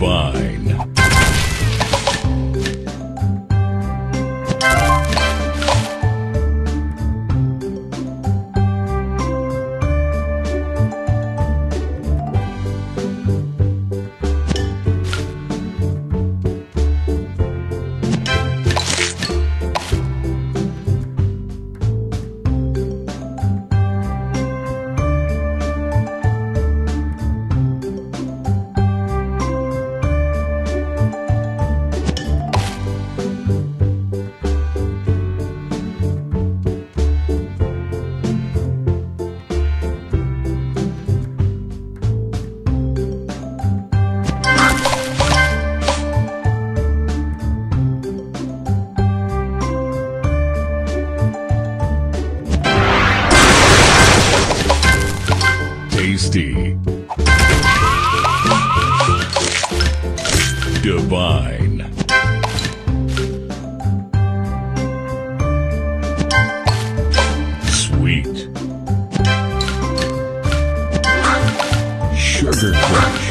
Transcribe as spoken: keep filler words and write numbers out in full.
divine. Tasty. Divine. Sweet. Sugar Crush.